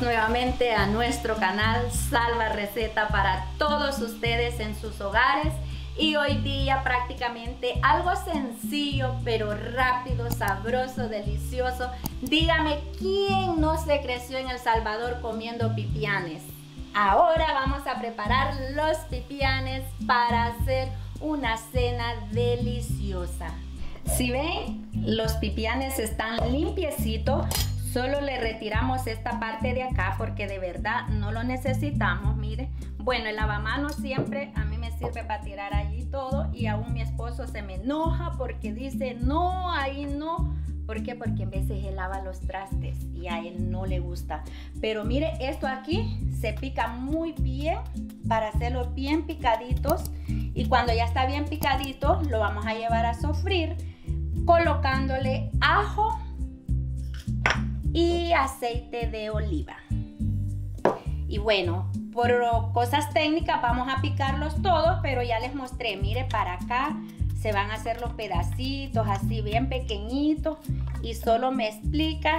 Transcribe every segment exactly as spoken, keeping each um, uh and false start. bienvenidos nuevamente a nuestro canal Salva Receta para todos ustedes en sus hogares. Y hoy día prácticamente algo sencillo pero rápido, sabroso, delicioso. Dígame, ¿quién no se creció en El Salvador comiendo pipianes? Ahora vamos a preparar los pipianes para hacer una cena deliciosa. Si ven, los pipianes están limpiecitos. Solo le retiramos esta parte de acá porque de verdad no lo necesitamos, mire. Bueno, el lavamanos siempre a mí me sirve para tirar allí todo y aún mi esposo se me enoja porque dice, no, ahí no. ¿Por qué? Porque a veces él lava los trastes y a él no le gusta. Pero mire, esto aquí se pica muy bien para hacerlo bien picaditos. Y cuando ya está bien picadito, lo vamos a llevar a sofrir colocándole ajo y aceite de oliva. Y bueno, por cosas técnicas vamos a picarlos todos, pero ya les mostré, mire, para acá se van a hacer los pedacitos así bien pequeñitos y solo me explica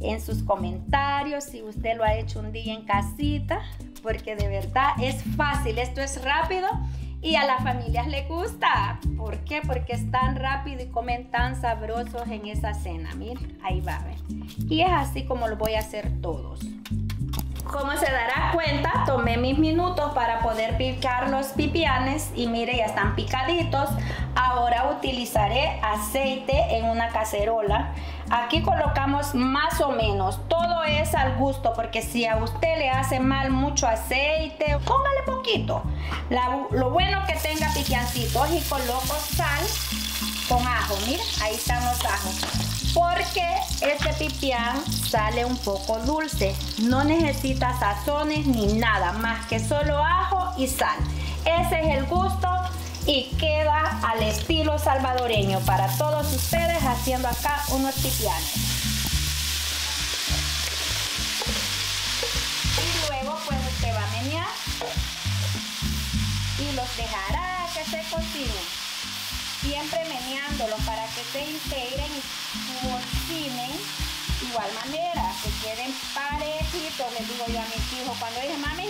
en sus comentarios si usted lo ha hecho un día en casita, porque de verdad es fácil, esto es rápido y a las familias les gusta. ¿Por qué? Porque es tan rápido y comen tan sabrosos en esa cena. Miren, ahí va, ¿ven? Y es así como lo voy a hacer todos. Como se dará cuenta, tomé mis minutos para poder picar los pipianes y mire, ya están picaditos. Ahora utilizaré aceite en una cacerola. Aquí colocamos más o menos, todo es al gusto, porque si a usted le hace mal mucho aceite, póngale poquito. La, lo bueno que tenga pipiancitos. Y coloco sal con ajo, mire, ahí están los ajos. Porque este pipián sale un poco dulce, no necesita sazones ni nada más que solo ajo y sal. Ese es el gusto y queda al estilo salvadoreño para todos ustedes, haciendo acá unos pipianes. Y luego pues usted va a menear y los dejará que se cocinen. Siempre meneándolos para que se integren y cocinen de igual manera, que queden parejitos. Les digo yo a mis hijos cuando dicen, mami,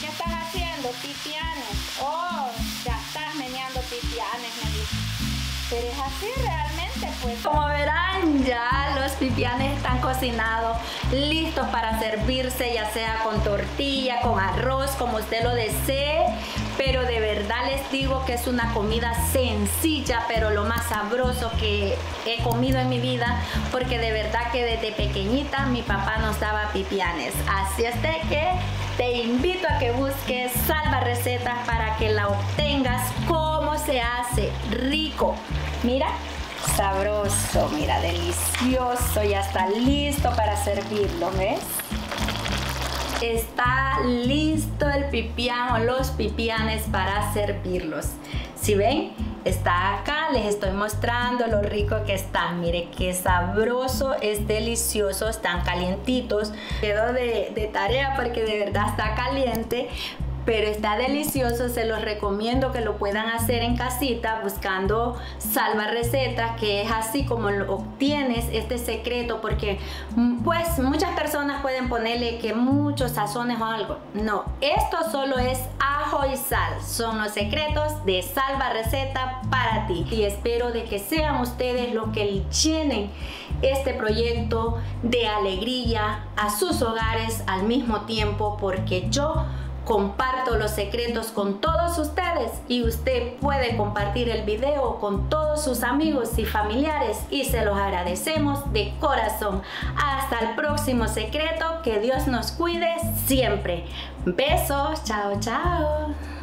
¿qué estás haciendo? Pipianes. Oh, ya estás meneando pipianes, me dicen. Pero es así realmente, pues. Como verán, ya los pipianes están cocinados, listos para servirse, ya sea con tortilla, con arroz, como usted lo desee. Pero de verdad les digo que es una comida sencilla, pero lo más sabroso que he comido en mi vida, porque de verdad que desde pequeñita mi papá nos daba pipianes. Así es de que te invito a que busques Salva Recetas para que la obtengas cómo se hace, rico. Mira, sabroso, mira, delicioso, ya está listo para servirlo, ¿ves? Está listo el pipián o los pipianes para servirlos. Si ven, está acá, les estoy mostrando lo rico que están. Mire qué sabroso, es delicioso, están calientitos. Quedó de, de tarea porque de verdad está caliente, pero está delicioso. Se los recomiendo que lo puedan hacer en casita buscando Salva Recetas, que es así como lo obtienes este secreto, porque pues muchas personas pueden ponerle que muchos sazones o algo. No, esto solo es ajo y sal. Son los secretos de Salva Receta para ti. Y espero de que sean ustedes los que llenen este proyecto de alegría a sus hogares al mismo tiempo, porque yo comparto los secretos con todos ustedes y usted puede compartir el video con todos sus amigos y familiares y se los agradecemos de corazón. Hasta el próximo secreto, que Dios nos cuide siempre. Besos, chao, chao.